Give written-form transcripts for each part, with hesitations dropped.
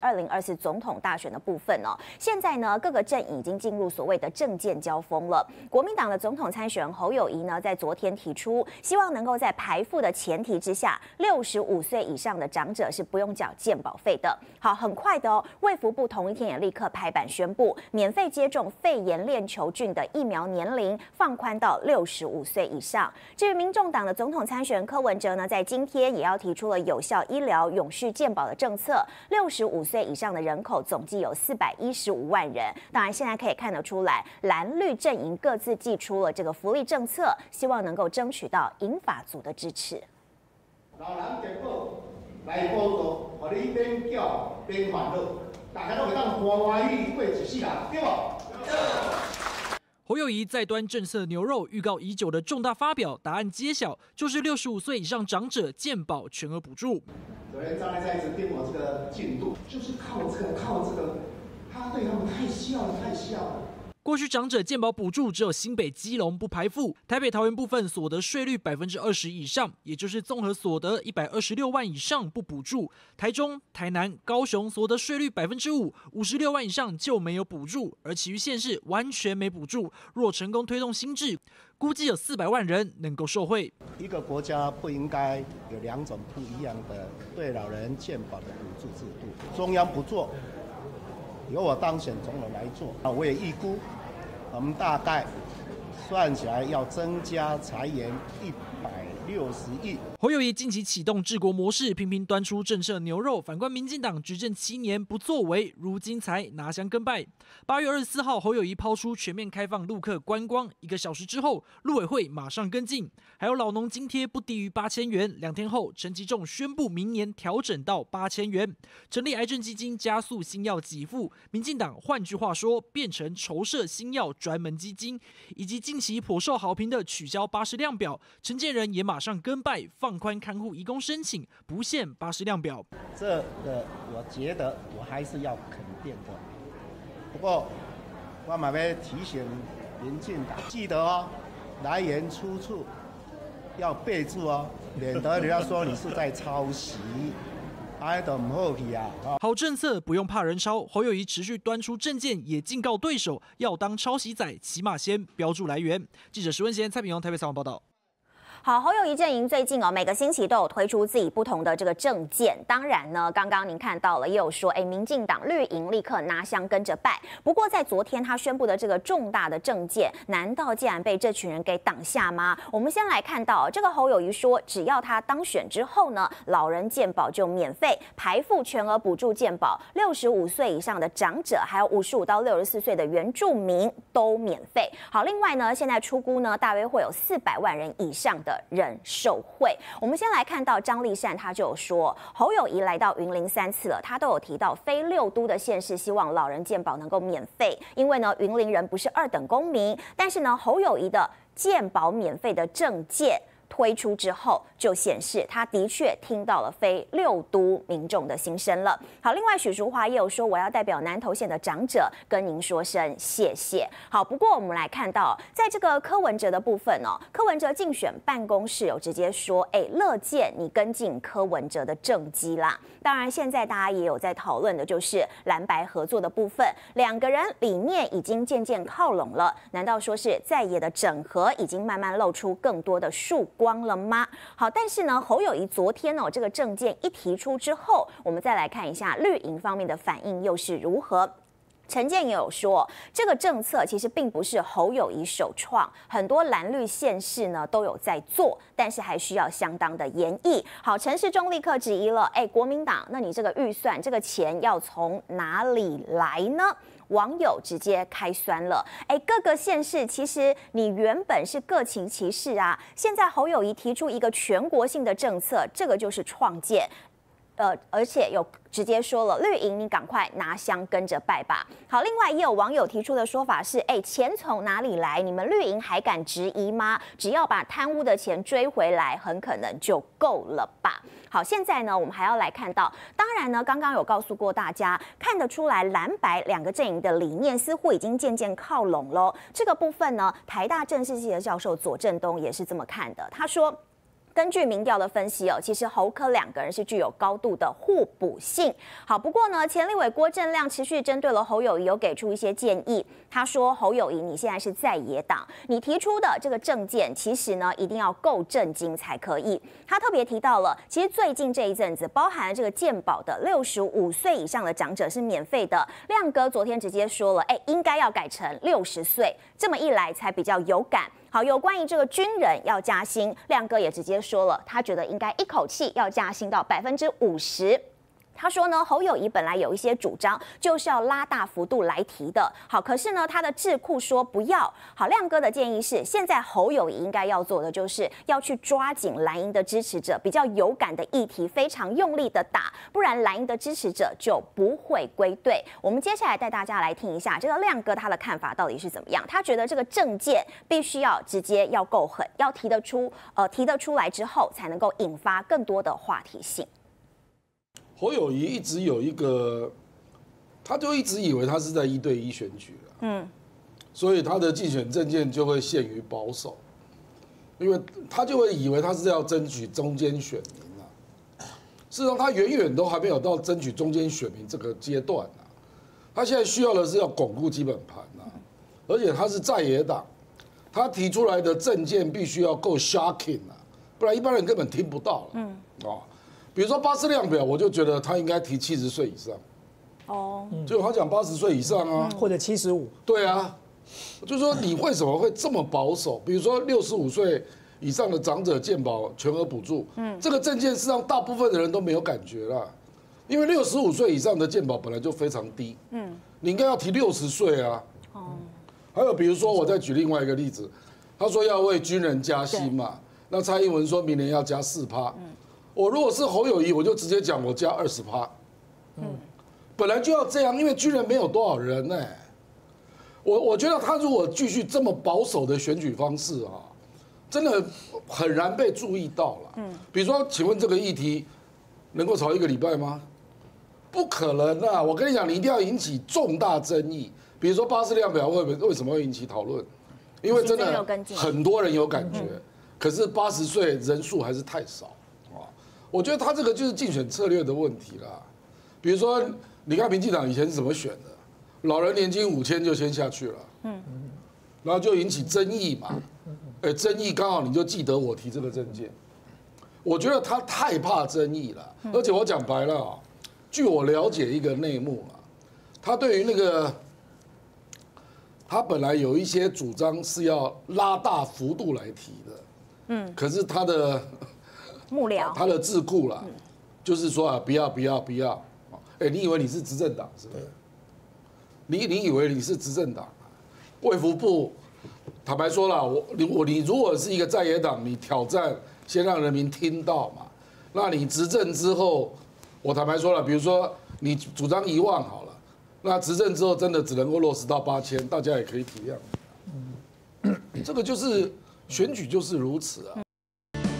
2024总统大选的部分哦，现在呢各个阵营已经进入所谓的政见交锋了。国民党的总统参选人侯友宜呢，在昨天提出，希望能够在排富的前提之下，65岁以上的长者是不用缴健保费的。好，很快的哦，卫福部同一天也立刻拍板宣布，免费接种肺炎链球菌的疫苗年龄放宽到65岁以上。至于民众党的总统参选人柯文哲呢，在今天也要提出了有效医疗、永续健保的政策，65岁以上的人口总计有415万人，当然现在可以看得出来，蓝绿阵营各自祭出了这个福利政策，希望能够争取到银发族的支持。老人健保来补助，互你免缴免烦恼，大家都会当欢欢喜喜过一世人，对无？ 侯友宜再端政策牛肉，预告已久的重大发表，答案揭晓，就是65岁以上长者健保全额补助。有人当然在一直盯我这个进度，就是靠这个，他对他们太笑了。过去长者健保补助只有新北、基隆不排富，台北、桃园部分所得税率20%以上，也就是综合所得126万以上不补助；台中、台南、高雄所得税率5%，56万以上就没有补助，而其余县市完全没补助。若成功推动新制，估计有400万人能够受惠。一个国家不应该有2种不一样的对老人健保的补助制度，中央不做。 由我当选总统来做啊！我也预估，我们大概算起来要增加财源160亿。侯友宜近期启动治国模式，频频端出政策牛肉，反观民进党执政7年不作为，如今才拿香跟拜。8月24号，侯友宜抛出全面开放陆客观光，1个小时之后，陆委会马上跟进，还有老农津贴不低于8000元。2天后，陈吉仲宣布明年调整到8000元，成立癌症基金，加速新药给付。民进党换句话说，变成筹设新药专门基金，以及近期颇受好评的取消80量表，陈建仁也马上跟拜放。 宽看护移工申请不限80量表，这个我觉得我还是要肯定的。不过我马上提醒民进党，记得哦，来源出处要备注哦，免得人家说你是在抄袭。挨得唔好去啊！好政策不用怕人抄，侯友宜持续端出政见，也警告对手要当抄袭仔，起码先标注来源。记者石文贤、蔡炳荣台北采访报道。 好，侯友宜阵营最近哦，每个星期都有推出自己不同的这个政见。当然呢，刚刚您看到了，也有说，民进党绿营立刻拿香跟着拜。不过在昨天他宣布的这个重大的政见，难道竟然被这群人给挡下吗？我们先来看到这个侯友宜说，只要他当选之后呢，老人健保就免费，排富全额补助健保，65岁以上的长者，还有55到64岁的原住民都免费。好，另外呢，现在初估呢，大约会有400万人以上的 人受惠。我们先来看到张立善，他就有说，侯友宜来到云林3次了，他都有提到非6都的县市希望老人健保能够免费，因为呢云林人不是2等公民，但是呢侯友宜的健保免费的政见 推出之后，就显示他的确听到了非6都民众的心声了。好，另外许淑华也有说，我要代表南投县的长者跟您说声谢谢。好，不过我们来看到，在这个柯文哲的部分哦，柯文哲竞选办公室有直接说，乐见你跟进柯文哲的政绩啦。当然，现在大家也有在讨论的就是蓝白合作的部分，2个人理念已经渐渐靠拢了，难道说是在野的整合已经慢慢露出更多的曙光了吗？好，但是呢，侯友宜昨天哦，这个政见一提出之后，我们再来看一下绿营方面的反应又是如何。 陈建也有说，这个政策其实并不是侯友宜首创，很多蓝绿县市呢都有在做，但是还需要相当的研议。好，陈时中立刻质疑了，国民党，那你这个预算，这个钱要从哪里来呢？网友直接开酸了，各个县市其实你原本是各行其事啊，现在侯友宜提出一个全国性的政策，这个就是创建。 而且有直接说了，绿营你赶快拿香跟着拜吧。好，另外也有网友提出的说法是，钱从哪里来？你们绿营还敢质疑吗？只要把贪污的钱追回来，很可能就够了吧。好，现在呢，我们还要来看到，当然呢，刚刚有告诉过大家，看得出来蓝白2个阵营的理念似乎已经渐渐靠拢喽。这个部分呢，台大政治系的教授左正东也是这么看的，他说，根据民调的分析哦，其实侯柯两个人是具有高度的互补性。好，不过呢，前立委郭正亮持续针对了侯友宜，有给出一些建议。他说：“侯友宜，你现在是在野党，你提出的这个政见，其实呢一定要够正经才可以。”他特别提到了，其实最近这一阵子，包含了这个健保的65岁以上的长者是免费的。亮哥昨天直接说了，哎，应该要改成60岁，这么一来才比较有感。 好，有关于这个军人要加薪，亮哥也直接说了，他觉得应该一口气要加薪到50%。他说呢，侯友宜本来有一些主张，就是要拉大幅度来提的。好，可是呢，他的智库说不要。好，亮哥的建议是，现在侯友宜应该要做的，就是要去抓紧蓝营的支持者，比较有感的议题，非常用力的打，不然蓝营的支持者就不会归队。我们接下来带大家来听一下这个亮哥他的看法到底是怎么样。他觉得这个政见必须要直接要够狠，要提得出来之后，才能够引发更多的话题性。 侯友宜一直有一个，他就一直以为他是在1对1选举了，所以他的竞选政见就会限于保守，因为他就会以为他是要争取中间选民啊。事实上，他远远都还没有到争取中间选民这个阶段啊。他现在需要的是要巩固基本盘啊，而且他是在野党，他提出来的政见必须要够 shocking 啊，不然一般人根本听不到了。比如说巴氏量表，我就觉得他应该提70岁以上，哦，就他讲80岁以上啊，或者75。对啊，就说你为什么会这么保守？比如说65岁以上的长者健保全额补助，这个政见事实上大部分的人都没有感觉啦，因为65岁以上的健保本来就非常低，你应该要提60岁啊。哦，还有比如说我再举另外一个例子，他说要为军人加薪嘛，那蔡英文说明年要加4%。 我如果是侯友宜，我就直接讲我加20%，本来就要这样，因为军人没有多少人呢。我觉得他如果继续这么保守的选举方式啊，真的很难被注意到了。比如说，请问这个议题能够吵1个礼拜吗？不可能啊！我跟你讲，你一定要引起重大争议，比如说巴氏量表为什么会引起讨论？因为真的很多人有感觉，可是80岁人数还是太少。 我觉得他这个就是竞选策略的问题啦，比如说，你看民进党以前是怎么选的，老人年金5000就先下去了，然后就引起争议嘛，争议刚好你就记得我提这个政见，我觉得他太怕争议了，而且我讲白了啊，据我了解一个内幕啊，他对于那个，他本来有一些主张是要拉大幅度来提的，可是他的。 幕僚，他的智库啦，就是说啊，不要，哎，你以为你是执政党是不是？你以为你是执政党？卫福部，坦白说啦，你如果是一个在野党，你挑战先让人民听到嘛。那你执政之后，我坦白说啦，比如说你主张1万好了，那执政之后真的只能够落实到8000，大家也可以体谅。这个就是选举就是如此啊。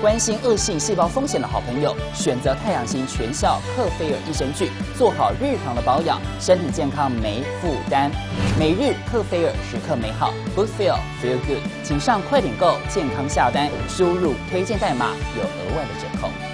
关心恶性细胞风险的好朋友，选择太阳星全效克菲尔益生菌，做好日常的保养，身体健康没负担。每日克菲尔，时刻美好 ，Good Feel Feel Good， 请上快点购健康下单，输入推荐代码有额外的折扣。